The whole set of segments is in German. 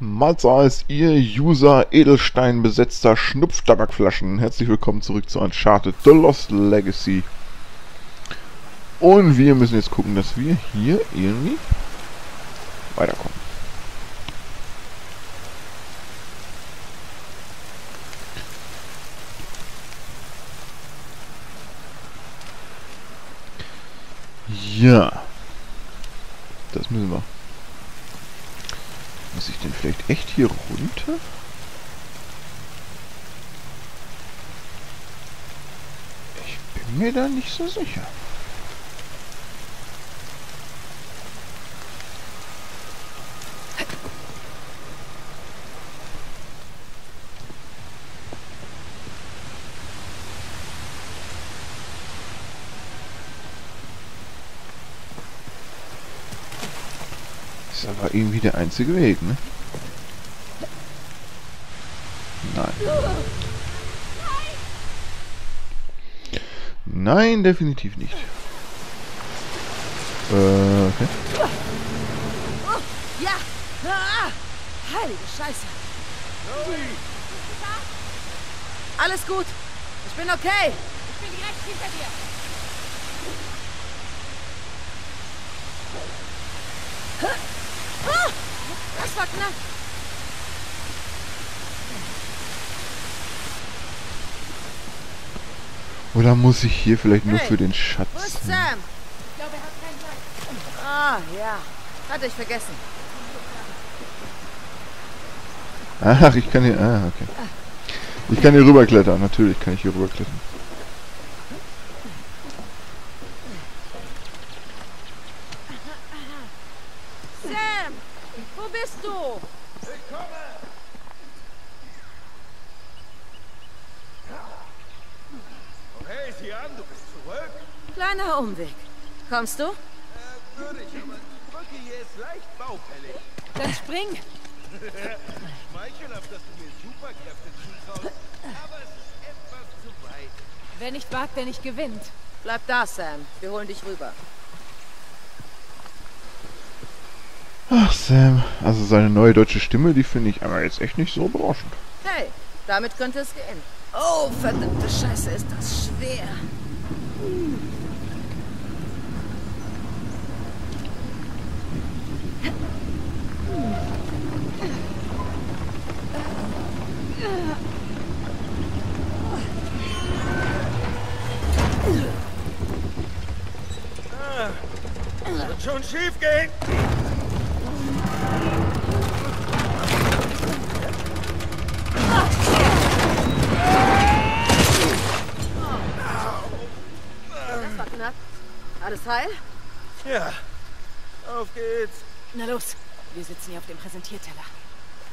Malza ist ihr User Edelstein besetzter Schnupftabakflaschen. Herzlich willkommen zurück zu Uncharted: The Lost Legacy. Und wir müssen jetzt gucken, dass wir hier irgendwie weiterkommen. Ja. Das müssen wir. Muss ich denn vielleicht echt hier runter? Ich bin mir da nicht so sicher. Das war irgendwie der einzige Weg, ne? Nein. Nein, definitiv nicht. Okay. Ja! Heilige Scheiße! Alles gut! Ich bin okay! Ich bin direkt hinter dir! Das war knapp. Oder muss ich hier vielleicht nur für den Schatz? Wo ist Sam? Ich glaube, er hat keinen Platz. Ah, ja. Hatte ich vergessen. Ach, ich kann hier... Ah, okay. Ich kann hier rüberklettern. Natürlich kann ich hier rüberklettern. Umweg. Kommst du? Würde ich, aber die Brücke hier ist leicht baufällig. Dann spring! Schmeichelhaft, dass du mir Superkräfte zutraust, aber es ist etwas zu weit. Wer nicht wagt, der nicht gewinnt. Bleib da, Sam. Wir holen dich rüber. Ach, Sam. Also seine neue deutsche Stimme, die finde ich aber jetzt echt nicht so berauschend. Hey, damit könnte es gehen. Oh, verdammte Scheiße, ist das schwer. Wird schon schief gehen. Das war knapp. Alles heil? Ja. Auf geht's. Na los, wir sitzen hier auf dem Präsentierteller.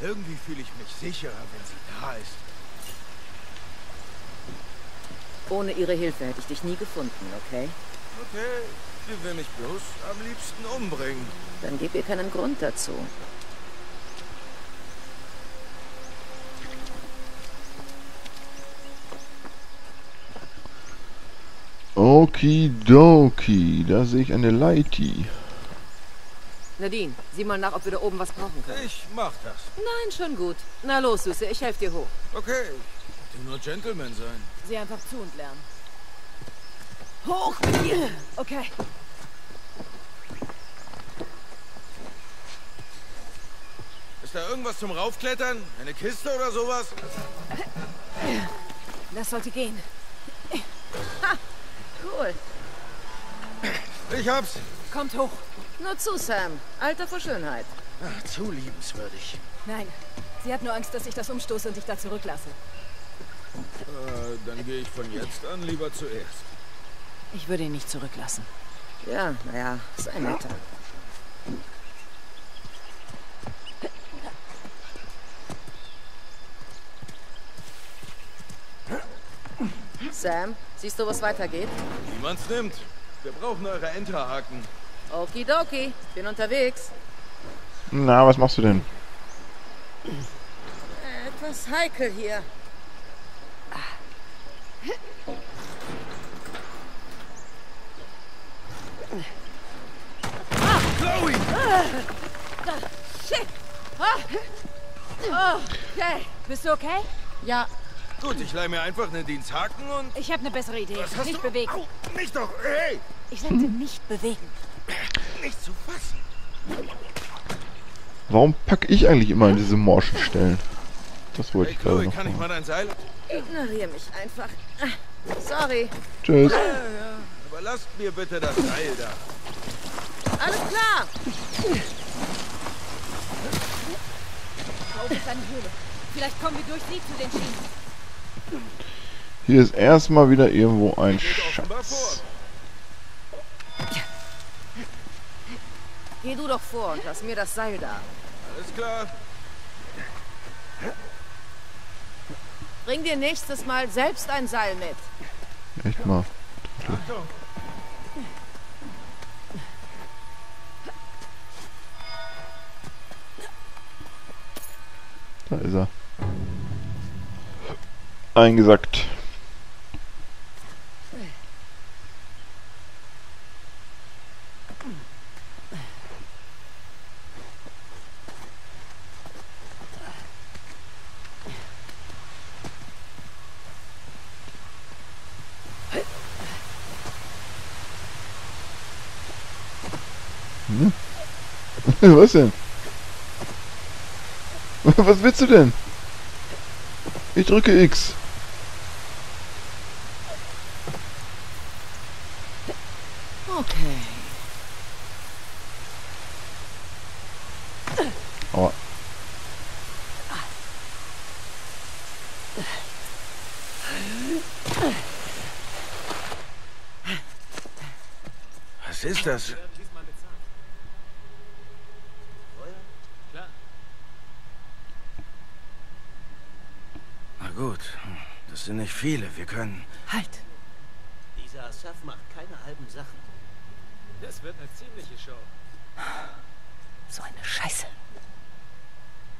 Irgendwie fühle ich mich sicherer, wenn sie da ist. Ohne ihre Hilfe hätte ich dich nie gefunden, okay? Okay, sie will mich bloß am liebsten umbringen. Dann gib ihr keinen Grund dazu. Okidoki, da sehe ich eine Leiti. Nadine, sieh mal nach, ob wir da oben was brauchen können. Ich mach das. Nein, schon gut. Na los, Süße, ich helfe dir hoch. Okay, ich will nur Gentleman sein. Sieh einfach zu und lern. Hoch mit dir! Okay. Ist da irgendwas zum Raufklettern? Eine Kiste oder sowas? Das sollte gehen. Ha! Cool. Ich hab's. Kommt hoch. Nur zu, Sam. Alter vor Schönheit. Ach, zu liebenswürdig. Nein, sie hat nur Angst, dass ich das umstoße und dich da zurücklasse. Dann gehe ich von jetzt an lieber zuerst. Ich würde ihn nicht zurücklassen. Ja, naja, ist ein Alter. Sam, siehst du, was weitergeht? Niemand's nimmt. Wir brauchen eure Enterhaken. Okidoki, bin unterwegs. Na, was machst du denn? Etwas heikel hier. Chloe! Shit! Oh, okay. Bist du okay? Ja. Gut, ich leih mir einfach einen Diensthaken und... Ich habe eine bessere Idee. Was hast nicht du? Bewegen. Au, nicht doch! Hey! Ich sagte nicht bewegen. Nicht zu fassen. Warum packe ich eigentlich immer an diese morschen Stellen? Das wollte ich gerade noch. Kann ich mal dein Seil? Ignoriere mich einfach. Sorry. Tschüss. Ja. Aber lasst mir bitte das Seil da. Alles klar! Auf ist eine Höhle. Vielleicht kommen wir durch sie zu den Schienen. Hier ist erstmal wieder irgendwo ein Schatz. Geh du doch vor und lass mir das Seil da. Alles klar. Bring dir nächstes Mal selbst ein Seil mit. Echt mal. Achtung. Da ist er. Eingesackt. Was denn? Was willst du denn? Ich drücke X. Okay. Oh. Was ist das? Gut, das sind nicht viele. Wir können... Halt! Dieser Asaf macht keine halben Sachen. Das wird eine ziemliche Show. So eine Scheiße.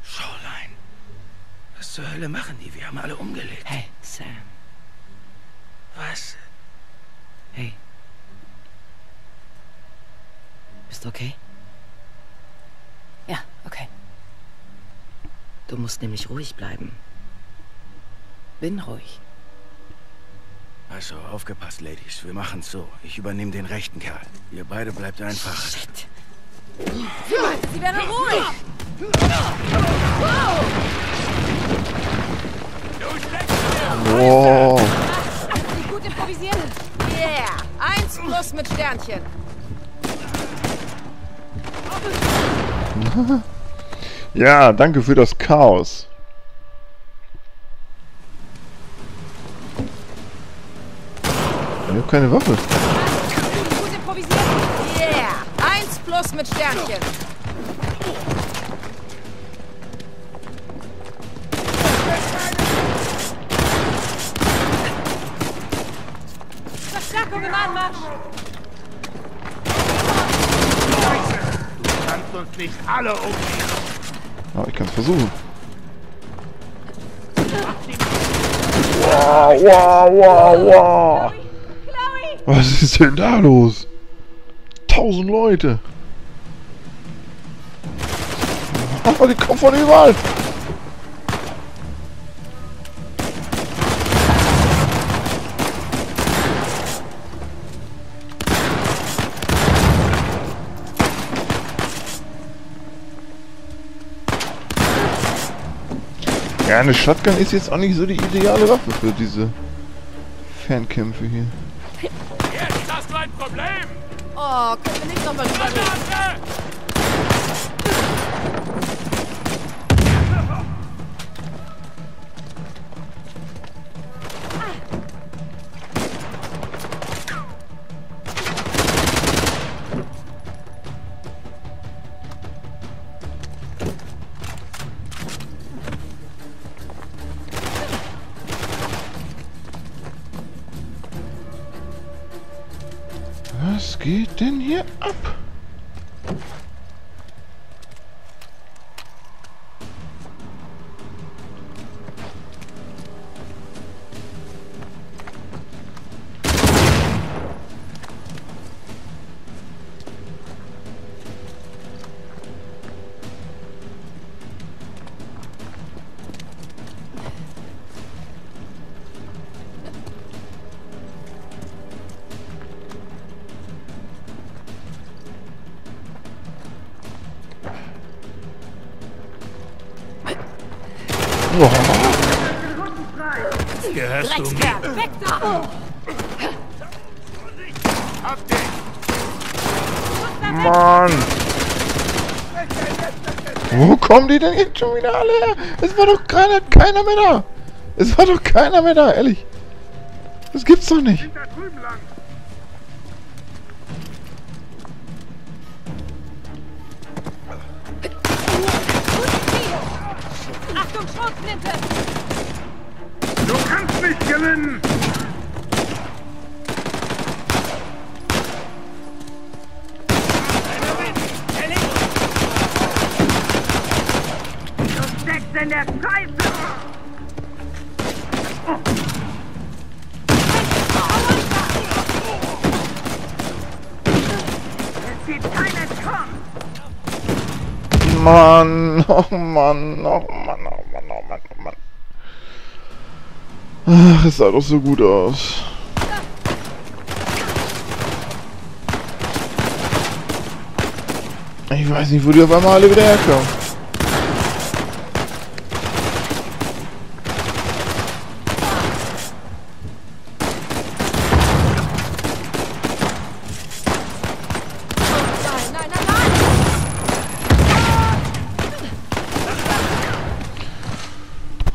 Shoreline. Was zur Hölle machen die? Wir haben alle umgelegt. Hey, Sam. Was? Hey. Bist du okay? Ja, okay. Du musst nämlich ruhig bleiben. Bin ruhig. Also, aufgepasst, Ladies. Wir machen's so. Ich übernehme den rechten Kerl. Ihr beide bleibt einfach... Shit! Sie werden ruhig! Wow! Sie gut improvisieren! Yeah! 1+ mit Sternchen! Ja, danke für das Chaos. Ich hab keine Waffe. Gut improvisiert. Yeah. 1+ mit Sternchen. Verstärkung im Anmarsch. Du kannst uns nicht alle um. Aber ich kann's versuchen. Wow, wow, wow, wow. Was ist denn da los? 1000 Leute! Aber die kommen von überall! Ja, eine Shotgun ist jetzt auch nicht so die ideale Waffe für diese Fernkämpfe hier. Ein Problem! Oh, können wir nicht nochmal geht denn hier ab? Gehörst du mir? Weg da! Mann! Wo kommen die denn jetzt schon wieder alle her? Es war doch gerade keiner mehr da! Es war doch keiner mehr da, ehrlich! Das gibt's doch nicht! Achtung, Schrotflinte! Du kannst nicht gewinnen! Du steckst in der Scheiße! Oh. Es gibt keine Chance! Mann, oh Mann, oh Mann, oh Mann, oh Mann, oh Mann. Ach, es sah doch so gut aus. Ich weiß nicht, wo die auf einmal alle wieder herkommen.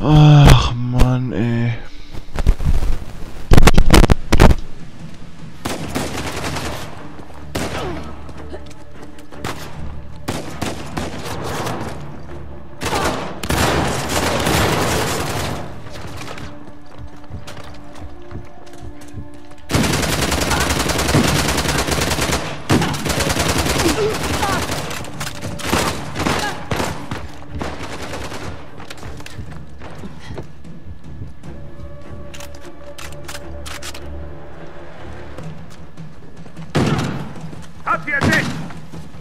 Ach Mann, ey.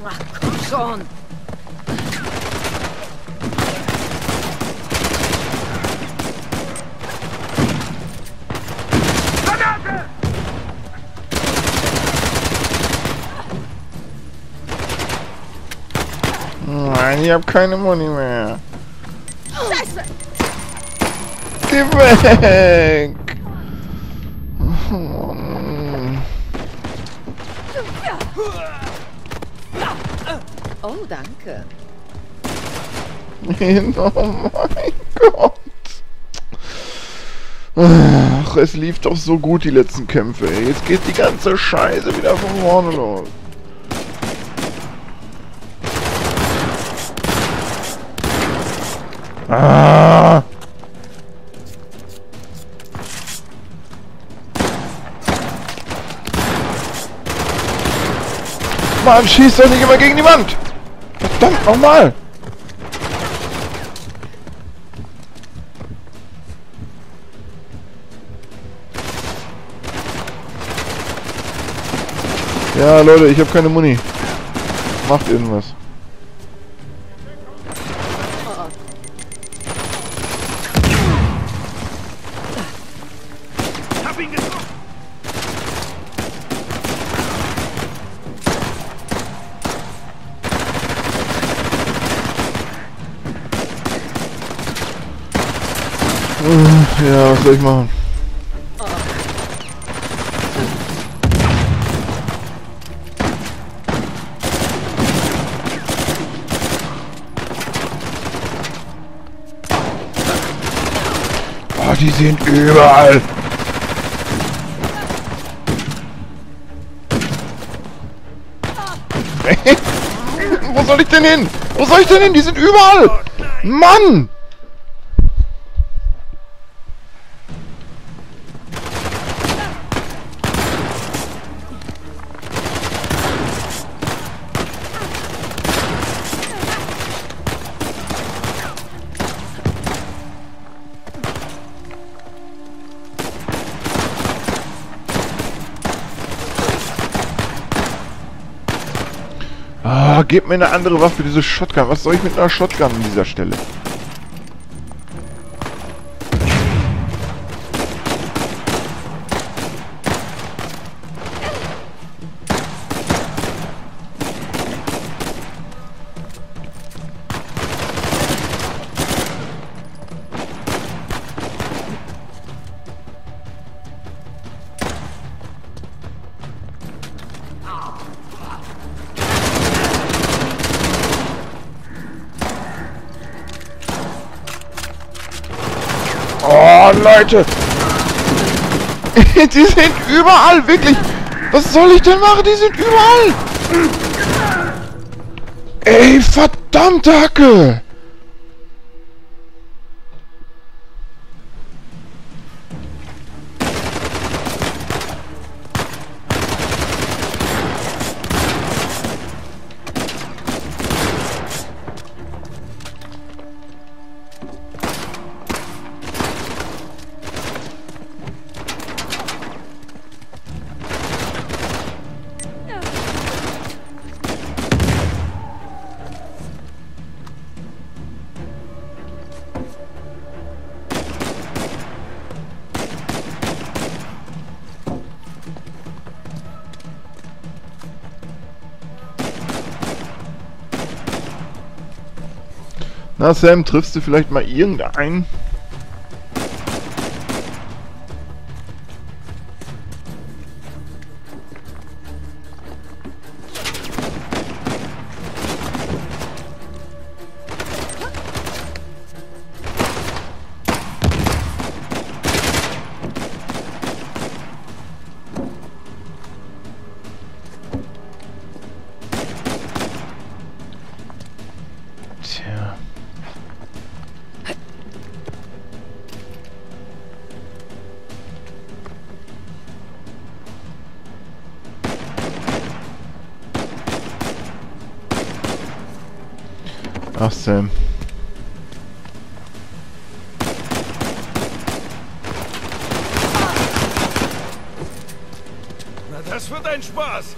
Ach, komm schon! Granate! Nein, ich hab keine Money mehr. Scheiße! Geh weg! Oh Mann. Oh, danke. Oh mein Gott. Ach, es lief doch so gut, die letzten Kämpfe. Jetzt geht die ganze Scheiße wieder von vorne los. Ah. Mann, schießt doch nicht immer gegen die Wand. Verdammt nochmal! Ja, Leute, ich habe keine Muni. Macht irgendwas. Ja, was soll ich machen? Oh, die sind überall! Hey, wo soll ich denn hin? Wo soll ich denn hin? Die sind überall! Mann! Ah, gebt mir eine andere Waffe, diese Shotgun. Was soll ich mit einer Shotgun an dieser Stelle? Oh, Leute. Die sind überall, wirklich. Was soll ich denn machen? Die sind überall. Ey, verdammte Hacke. Na Sam, triffst du vielleicht mal irgendeinen? Ach, Sam. Na, das wird ein Spaß.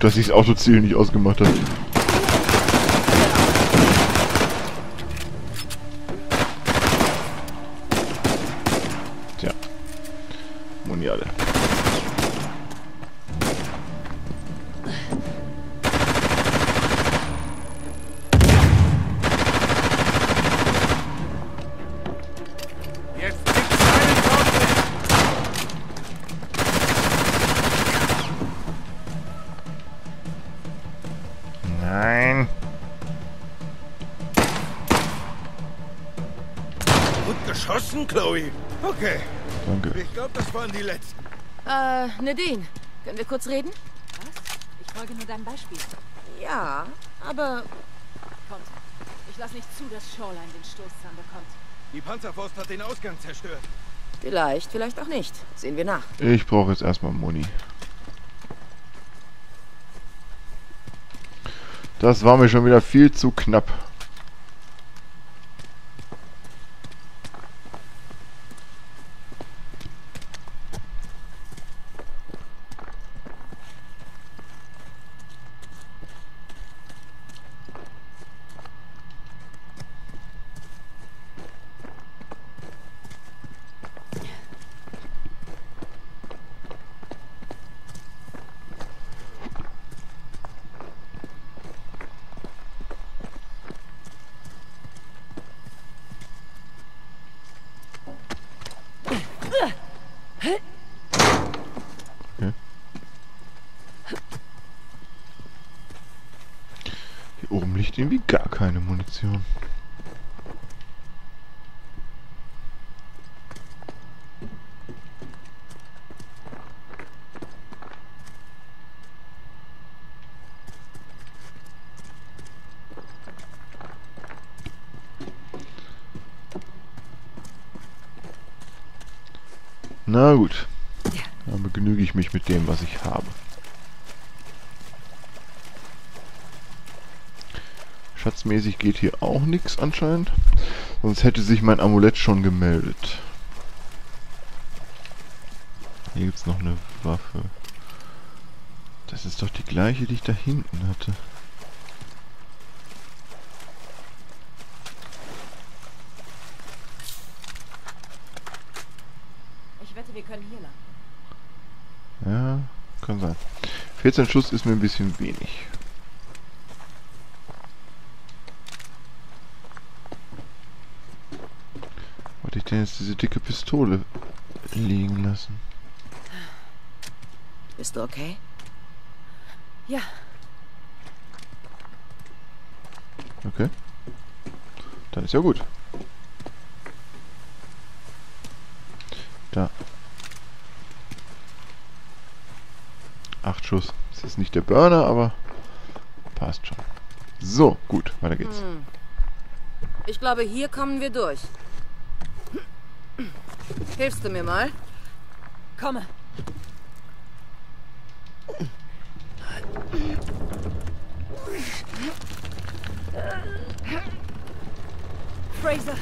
Dass ich das Autoziel nicht ausgemacht habe. Tja. Moniale. Geschossen, Chloe. Okay. Danke. Ich glaube, das waren die letzten. Nadine, können wir kurz reden? Was? Ich folge nur deinem Beispiel. Ja, aber... Kommt. Ich lasse nicht zu, dass Shoreline den Stoßzahn bekommt. Die Panzerfaust hat den Ausgang zerstört. Vielleicht, vielleicht auch nicht. Sehen wir nach. Ich brauche jetzt erstmal Muni. Das war mir schon wieder viel zu knapp. Oben liegt irgendwie gar keine Munition. Na gut. Dann begnüge ich mich mit dem, was ich habe. Schatzmäßig geht hier auch nichts anscheinend. Sonst hätte sich mein Amulett schon gemeldet. Hier gibt es noch eine Waffe. Das ist doch die gleiche, die ich da hinten hatte. Ich wette, wir können hier lang. Ja, kann sein. 14 Schuss ist mir ein bisschen wenig. Wollte ich denn jetzt diese dicke Pistole liegen lassen? Bist du okay? Ja. Okay. Dann ist ja gut. Da. 8 Schuss. Das ist nicht der Burner, aber passt schon. So, gut. Weiter geht's. Ich glaube, hier kommen wir durch. Hilfst du mir mal? Komme. Frazer,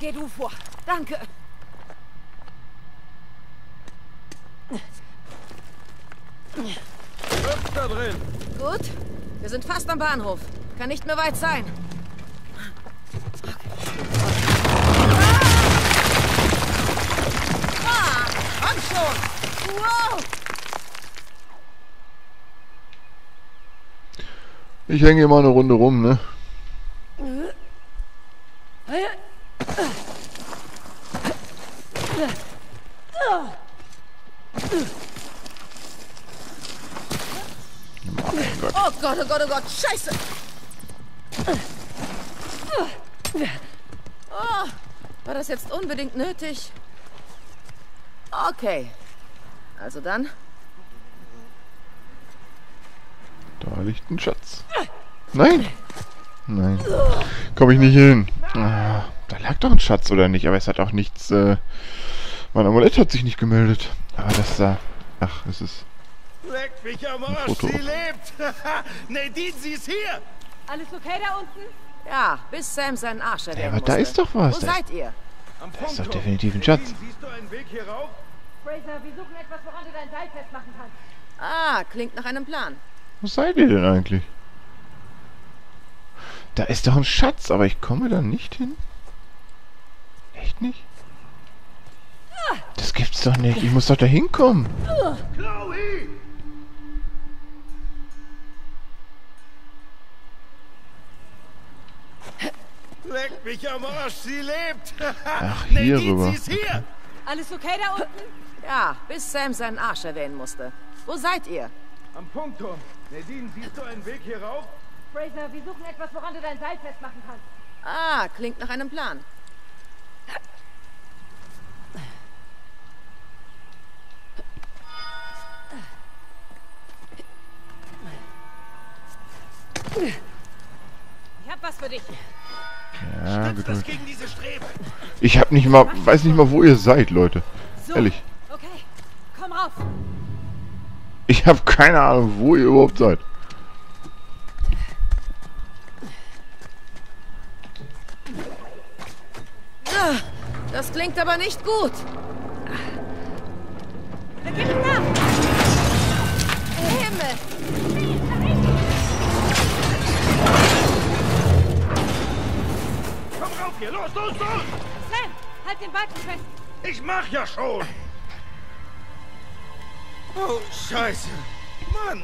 geh du vor. Danke. Hüpf da drin. Gut, wir sind fast am Bahnhof. Kann nicht mehr weit sein. Ah, komm schon. Wow. Ich hänge hier mal eine Runde rum, ne? Oh Gott, oh Gott, Scheiße! Oh, war das jetzt unbedingt nötig? Okay. Also dann. Da liegt ein Schatz. Nein! Nein. Komme ich nicht hin. Ah, da lag doch ein Schatz, oder nicht? Aber es hat auch nichts. Mein Amulett hat sich nicht gemeldet. Aber das da. Ach, es ist. Leck mich am Arsch, sie lebt! Nadine, sie ist hier! Alles okay da unten? Ja, bis Sam seinen Arsch erwähnt. Ja, aber musste. Da ist doch was. Wo seid ihr? Am Punkt. Das ist doch definitiv ein Schatz. Nadine, siehst du einen Weg hier rauf? Frazer, wir suchen etwas, woran du dein Seil festmachen kannst. Ah, klingt nach einem Plan. Wo seid ihr denn eigentlich? Da ist doch ein Schatz, aber ich komme da nicht hin. Echt nicht? Das gibt's doch nicht. Ich muss doch da hinkommen. Chloe! Leck mich am Arsch, sie lebt! Ach, hier rüber. Sie ist hier. Alles okay da unten? Ja, bis Sam seinen Arsch erwähnen musste. Wo seid ihr? Am Punkturm. Nadine, siehst du einen Weg hier rauf? Frazer, wir suchen etwas, woran du dein Seil festmachen kannst. Ah, klingt nach einem Plan. Ich hab was für dich. Ja, das gegen diese Strebe. Ich hab nicht mal, weiß nicht mal, wo ihr seid, Leute. So, ehrlich. Okay, komm rauf. Ich hab keine Ahnung, wo ihr überhaupt seid. Das klingt aber nicht gut. Da geht es nach. Himmel. Hier, los, los, los! Sam, halt den Balken fest! Ich mach ja schon! Oh, Scheiße! Mann!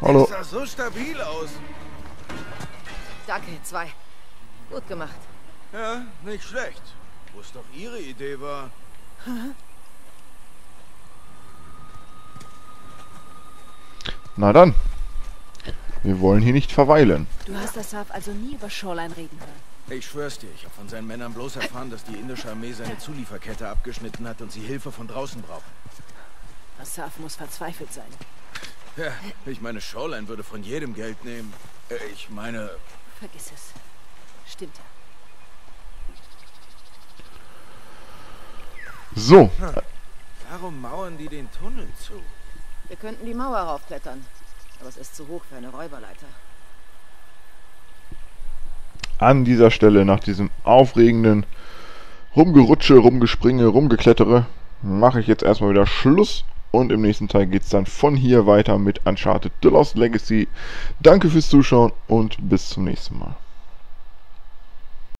Hallo! Das sah so stabil aus! Danke, ihr zwei. Gut gemacht. Ja, nicht schlecht. Wo es doch ihre Idee war. Na dann. Wir wollen hier nicht verweilen. Du hast das Saf also nie über Shoreline reden hören. Ich schwör's dir, ich habe von seinen Männern bloß erfahren, dass die indische Armee seine Zulieferkette abgeschnitten hat und sie Hilfe von draußen brauchen. Das Saf muss verzweifelt sein. Ja, ich meine, Shoreline würde von jedem Geld nehmen. Ich meine... Vergiss es. Stimmt ja. So. Warum mauern die den Tunnel zu? Wir könnten die Mauer raufklettern. Aber es ist zu hoch für eine Räuberleiter. An dieser Stelle, nach diesem aufregenden Rumgerutsche, Rumgespringe, Rumgeklettere, mache ich jetzt erstmal wieder Schluss. Und im nächsten Teil geht es dann von hier weiter mit Uncharted: The Lost Legacy. Danke fürs Zuschauen und bis zum nächsten Mal.